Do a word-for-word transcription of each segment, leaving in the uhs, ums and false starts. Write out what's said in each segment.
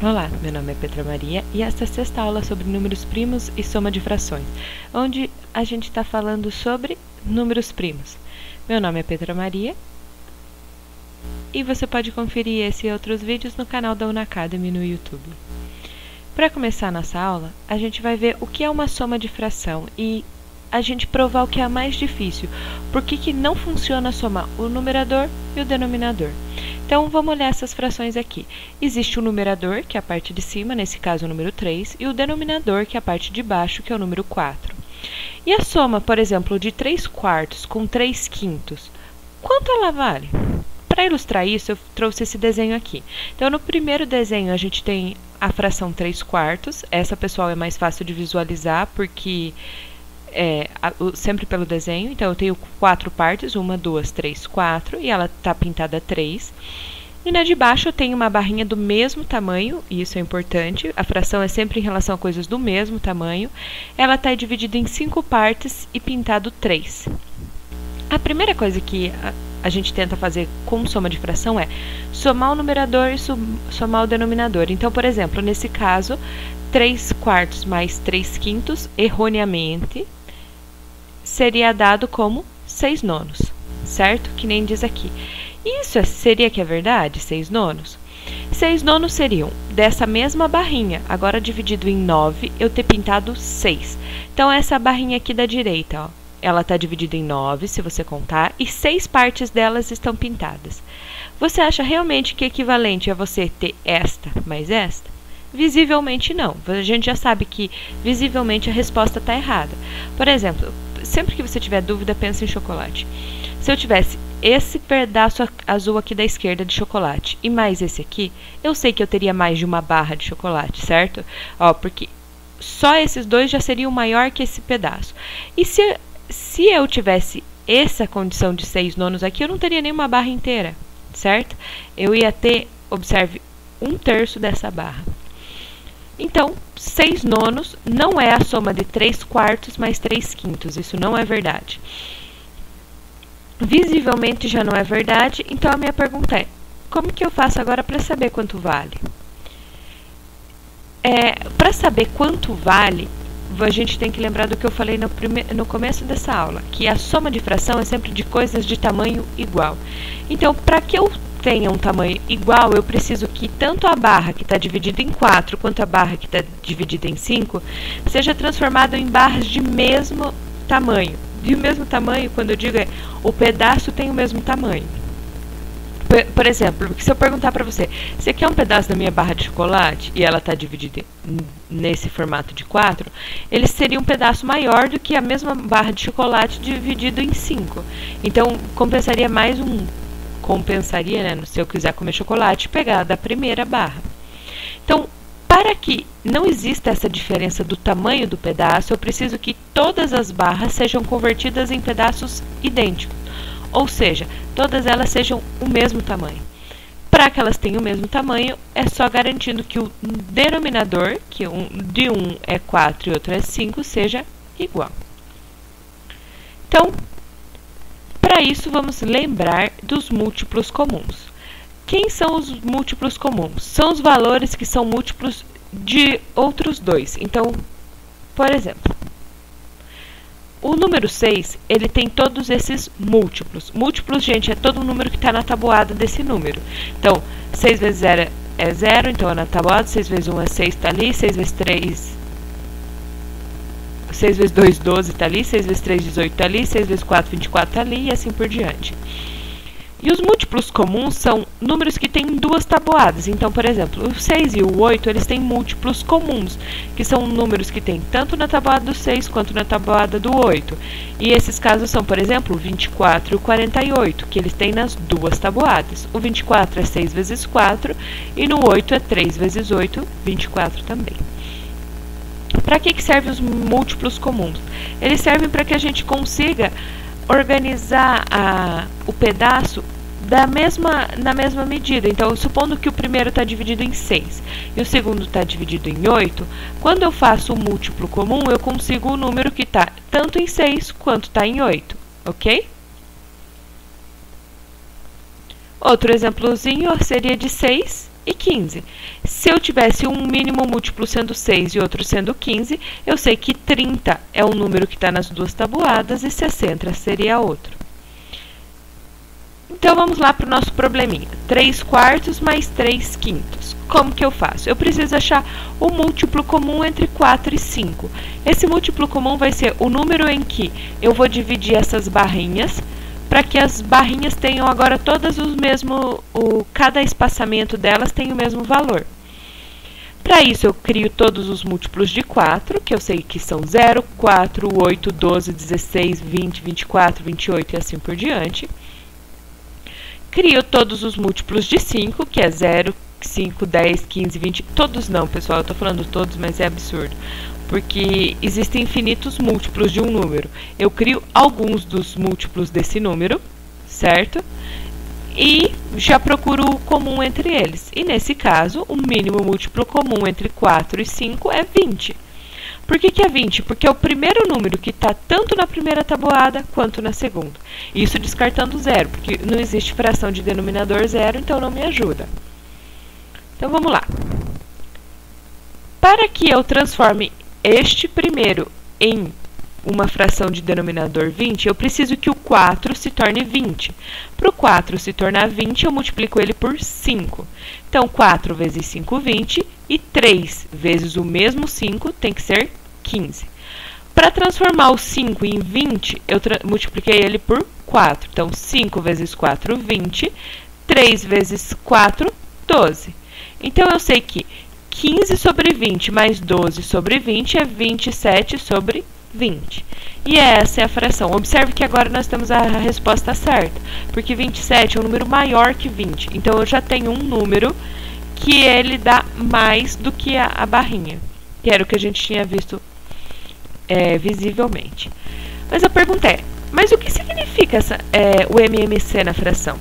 Olá, meu nome é Petra Maria e esta é a sexta aula sobre números primos e soma de frações, onde a gente está falando sobre números primos. Meu nome é Petra Maria e você pode conferir esse e outros vídeos no canal da Unacademy no YouTube. Para começar a nossa aula, a gente vai ver o que é uma soma de fração e a gente provar o que é mais difícil, por que que não funciona somar o numerador e o denominador. Então, vamos olhar essas frações aqui. Existe o numerador, que é a parte de cima, nesse caso o número três, e o denominador, que é a parte de baixo, que é o número quatro. E a soma, por exemplo, de três quartos com três quintos, quanto ela vale? Para ilustrar isso, eu trouxe esse desenho aqui. Então, no primeiro desenho, a gente tem a fração três quartos. Essa, pessoal, é mais fácil de visualizar, porque É, sempre pelo desenho. Então, eu tenho quatro partes, uma, duas, três, quatro, e ela está pintada três. E na de baixo eu tenho uma barrinha do mesmo tamanho, e isso é importante, a fração é sempre em relação a coisas do mesmo tamanho. Ela está dividida em cinco partes e pintado três. A primeira coisa que a, a gente tenta fazer com soma de fração é somar o numerador e sum, somar o denominador. Então, por exemplo, nesse caso, três quartos mais três quintos, erroneamente, seria dado como seis nonos, certo? Que nem diz aqui. Isso seria que é verdade, seis nonos? seis nonos seriam dessa mesma barrinha, agora dividido em nove, eu ter pintado seis. Então, essa barrinha aqui da direita, ó, ela está dividida em nove, se você contar, e seis partes delas estão pintadas. Você acha realmente que equivalente é você ter esta mais esta? Visivelmente não. A gente já sabe que visivelmente a resposta está errada. Por exemplo, sempre que você tiver dúvida, pensa em chocolate. Se eu tivesse esse pedaço azul aqui da esquerda de chocolate e mais esse aqui, eu sei que eu teria mais de uma barra de chocolate, certo? Ó, porque só esses dois já seriam maior que esse pedaço. E se, se eu tivesse essa condição de seis nonos aqui, eu não teria nenhuma barra inteira, certo? Eu ia ter, observe, um terço dessa barra. Então, seis nonos não é a soma de três quartos mais três quintos, isso não é verdade. Visivelmente já não é verdade, então a minha pergunta é, como que eu faço agora para saber quanto vale? É, para saber quanto vale, a gente tem que lembrar do que eu falei no, prime... no começo dessa aula, que a soma de fração é sempre de coisas de tamanho igual. Então, para que eu tenha um tamanho igual, eu preciso que tanto a barra que está dividida em quatro quanto a barra que está dividida em cinco seja transformado em barras de mesmo tamanho. E o mesmo tamanho, quando eu digo, é o pedaço tem o mesmo tamanho. Por, por exemplo, se eu perguntar para você, você quer um pedaço da minha barra de chocolate e ela está dividida nesse formato de quatro, ele seria um pedaço maior do que a mesma barra de chocolate dividido em cinco. Então, compensaria mais um compensaria, né, se eu quiser comer chocolate, pegar da primeira barra. Então, para que não exista essa diferença do tamanho do pedaço, eu preciso que todas as barras sejam convertidas em pedaços idênticos, ou seja, todas elas sejam o mesmo tamanho. Para que elas tenham o mesmo tamanho, é só garantindo que o denominador, que um, de um é quatro e outro é cinco, seja igual. Então, para isso, vamos lembrar dos múltiplos comuns. Quem são os múltiplos comuns? São os valores que são múltiplos de outros dois. Então, por exemplo, o número seis, ele tem todos esses múltiplos. Múltiplos, gente, é todo o número que está na tabuada desse número. Então, seis vezes zero é zero, então é na tabuada, seis vezes um é seis, está ali, seis vezes três... seis vezes dois, doze, está ali, seis vezes três, dezoito, está ali, seis vezes quatro, vinte e quatro, está ali, e assim por diante. E os múltiplos comuns são números que têm duas tabuadas. Então, por exemplo, o seis e o oito, eles têm múltiplos comuns, que são números que têm tanto na tabuada do seis quanto na tabuada do oito. E esses casos são, por exemplo, o vinte e quatro e o quarenta e oito, que eles têm nas duas tabuadas. O vinte e quatro é seis vezes quatro e no oito é três vezes oito, vinte e quatro também. Para que que servem os múltiplos comuns? Eles servem para que a gente consiga organizar a, o pedaço da mesma, na mesma medida. Então, supondo que o primeiro está dividido em seis e o segundo está dividido em oito, quando eu faço o múltiplo comum, eu consigo o número que está tanto em seis quanto está em oito, ok? Outro exemplozinho seria de seis e quinze. Se eu tivesse um mínimo múltiplo sendo seis e outro sendo quinze, eu sei que trinta é o número que está nas duas tabuadas e sessenta seria outro. Então, vamos lá para o nosso probleminha. três quartos mais três quintos. Como que eu faço? Eu preciso achar o múltiplo comum entre quatro e cinco. Esse múltiplo comum vai ser o número em que eu vou dividir essas barrinhas, para que as barrinhas tenham agora todas os mesmos, o, cada espaçamento delas tem o mesmo valor. Para isso, eu crio todos os múltiplos de quatro, que eu sei que são zero, quatro, oito, doze, dezesseis, vinte, vinte e quatro, vinte e oito e assim por diante. Crio todos os múltiplos de cinco, que é zero, cinco, dez, quinze, vinte... Todos não, pessoal, eu estou falando todos, mas é absurdo, porque existem infinitos múltiplos de um número. Eu crio alguns dos múltiplos desse número, certo? E já procuro o comum entre eles. E, nesse caso, o mínimo múltiplo comum entre quatro e cinco é vinte. Por que que é vinte? Porque é o primeiro número que está tanto na primeira tabuada quanto na segunda. Isso descartando zero, porque não existe fração de denominador zero, então não me ajuda. Então, vamos lá. Para que eu transforme este primeiro em uma fração de denominador vinte, eu preciso que o quatro se torne vinte. Para o quatro se tornar vinte, eu multiplico ele por cinco. Então, quatro vezes cinco, vinte. E três vezes o mesmo cinco tem que ser quinze. Para transformar o cinco em vinte, eu multipliquei ele por quatro. Então, cinco vezes quatro, vinte. três vezes quatro, doze. Então, eu sei que quinze sobre vinte mais doze sobre vinte é vinte e sete sobre vinte. E essa é a fração. Observe que agora nós temos a resposta certa, porque vinte e sete é um número maior que vinte. Então, eu já tenho um número que ele dá mais do que a, a barrinha, que era o que a gente tinha visto é, visivelmente. Mas a pergunta é, mas o que significa essa, é, o M M C na fração?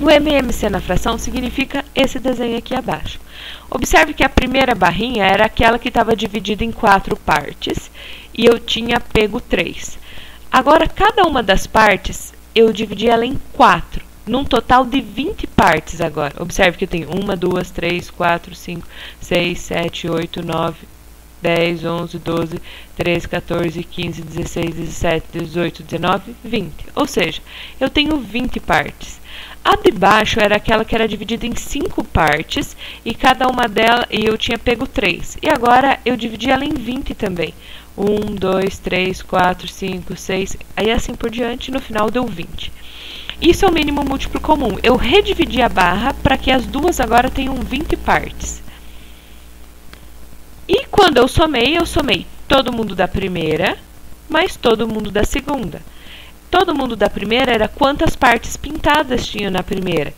O M M C na fração significa esse desenho aqui abaixo. Observe que a primeira barrinha era aquela que estava dividida em quatro partes, e eu tinha pego três. Agora, cada uma das partes, eu dividi ela em quatro. Num total de vinte partes agora. Observe que eu tenho um, dois, três, quatro, cinco, seis, sete, oito, nove, dez, onze, doze, treze, quatorze, quinze, dezesseis, dezessete, dezoito, dezenove, vinte. Ou seja, eu tenho vinte partes. A de baixo era aquela que era dividida em cinco partes e cada uma delas e eu tinha pego três. E agora eu dividi ela em vinte também. um, dois, três, quatro, cinco, seis, aí assim por diante, no final deu vinte. Isso é o mínimo múltiplo comum. Eu redividi a barra para que as duas agora tenham vinte partes. E quando eu somei, eu somei todo mundo da primeira, mais todo mundo da segunda. Todo mundo da primeira era quantas partes pintadas tinha na primeira.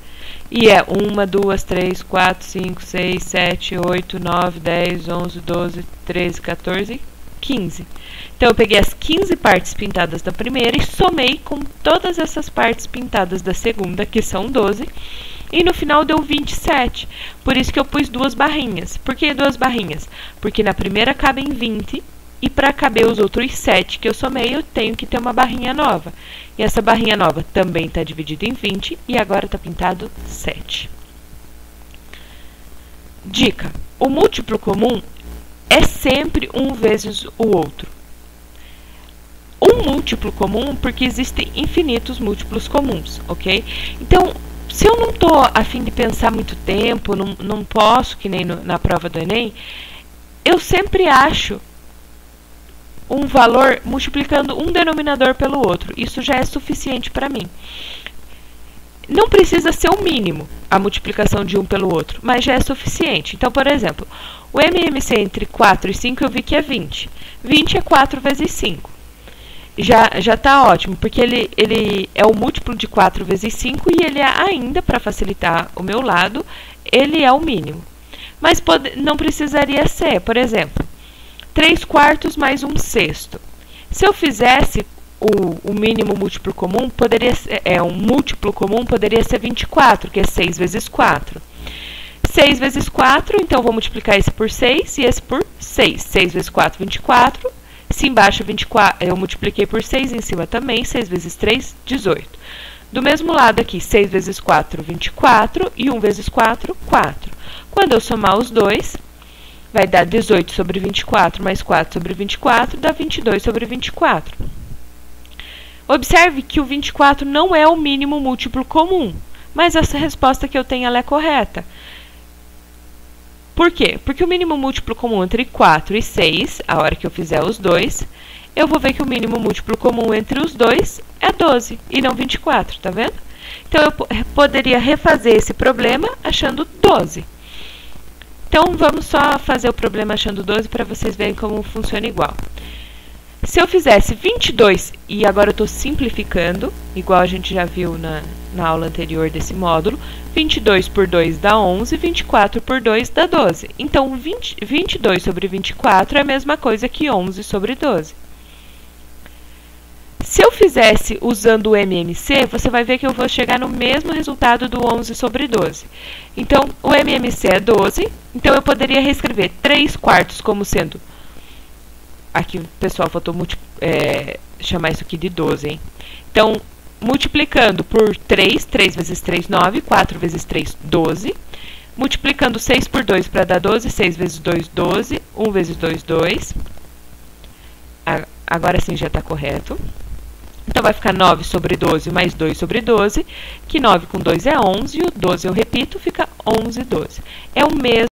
E é um, dois, três, quatro, cinco, seis, sete, oito, nove, dez, onze, doze, treze, quatorze, quinze. Então, eu peguei as quinze partes pintadas da primeira e somei com todas essas partes pintadas da segunda, que são doze, e no final deu vinte e sete. Por isso que eu pus duas barrinhas. Por que duas barrinhas? Porque na primeira cabem vinte, e para caber os outros sete que eu somei, eu tenho que ter uma barrinha nova. E essa barrinha nova também está dividida em vinte, e agora está pintado sete. Dica: o múltiplo comum é sempre um vezes o outro. Um múltiplo comum, porque existem infinitos múltiplos comuns, ok? Então, se eu não estou a fim de pensar muito tempo, não, não posso, que nem no, na prova do Enem, eu sempre acho um valor multiplicando um denominador pelo outro. Isso já é suficiente para mim. Não precisa ser o mínimo a multiplicação de um pelo outro, mas já é suficiente. Então, por exemplo, o M M C entre quatro e cinco eu vi que é vinte. vinte é quatro vezes cinco. Já já está ótimo, porque ele, ele é o múltiplo de quatro vezes cinco e ele é ainda, para facilitar o meu lado, ele é o mínimo. Mas pode, não precisaria ser, por exemplo, três quartos mais um sexto. Se eu fizesse O, o mínimo múltiplo comum poderia ser, é, um múltiplo comum poderia ser vinte e quatro, que é seis vezes quatro. seis vezes quatro, então vou multiplicar esse por seis e esse por seis. seis vezes quatro, vinte e quatro. Se embaixo vinte e quatro, eu multipliquei por seis, em cima também. seis vezes três, dezoito. Do mesmo lado aqui, seis vezes quatro, vinte e quatro, e um vezes quatro, quatro. Quando eu somar os dois, vai dar dezoito sobre vinte e quatro mais quatro sobre vinte e quatro, dá vinte e dois sobre vinte e quatro. Observe que o vinte e quatro não é o mínimo múltiplo comum, mas essa resposta que eu tenho ela é correta. Por quê? Porque o mínimo múltiplo comum entre quatro e seis, a hora que eu fizer os dois, eu vou ver que o mínimo múltiplo comum entre os dois é doze, e não vinte e quatro, tá vendo? Então, eu poderia refazer esse problema achando doze. Então, vamos só fazer o problema achando doze para vocês verem como funciona igual. Se eu fizesse vinte e dois, e agora eu estou simplificando, igual a gente já viu na, na aula anterior desse módulo, vinte e dois por dois dá onze, vinte e quatro por dois dá doze. Então, vinte, vinte e dois sobre vinte e quatro é a mesma coisa que onze sobre doze. Se eu fizesse usando o M M C, você vai ver que eu vou chegar no mesmo resultado do onze sobre doze. Então, o M M C é doze, então eu poderia reescrever três quartos como sendo... Aqui o pessoal faltou é, chamar isso aqui de doze, hein? Então, multiplicando por três, três vezes três, nove, quatro vezes três, doze. Multiplicando seis por dois para dar doze, seis vezes dois, doze, um vezes dois, dois. Agora sim já está correto. Então, vai ficar nove sobre doze mais dois sobre doze, que nove com dois é onze, e o doze, eu repito, fica onze, doze. É o mesmo.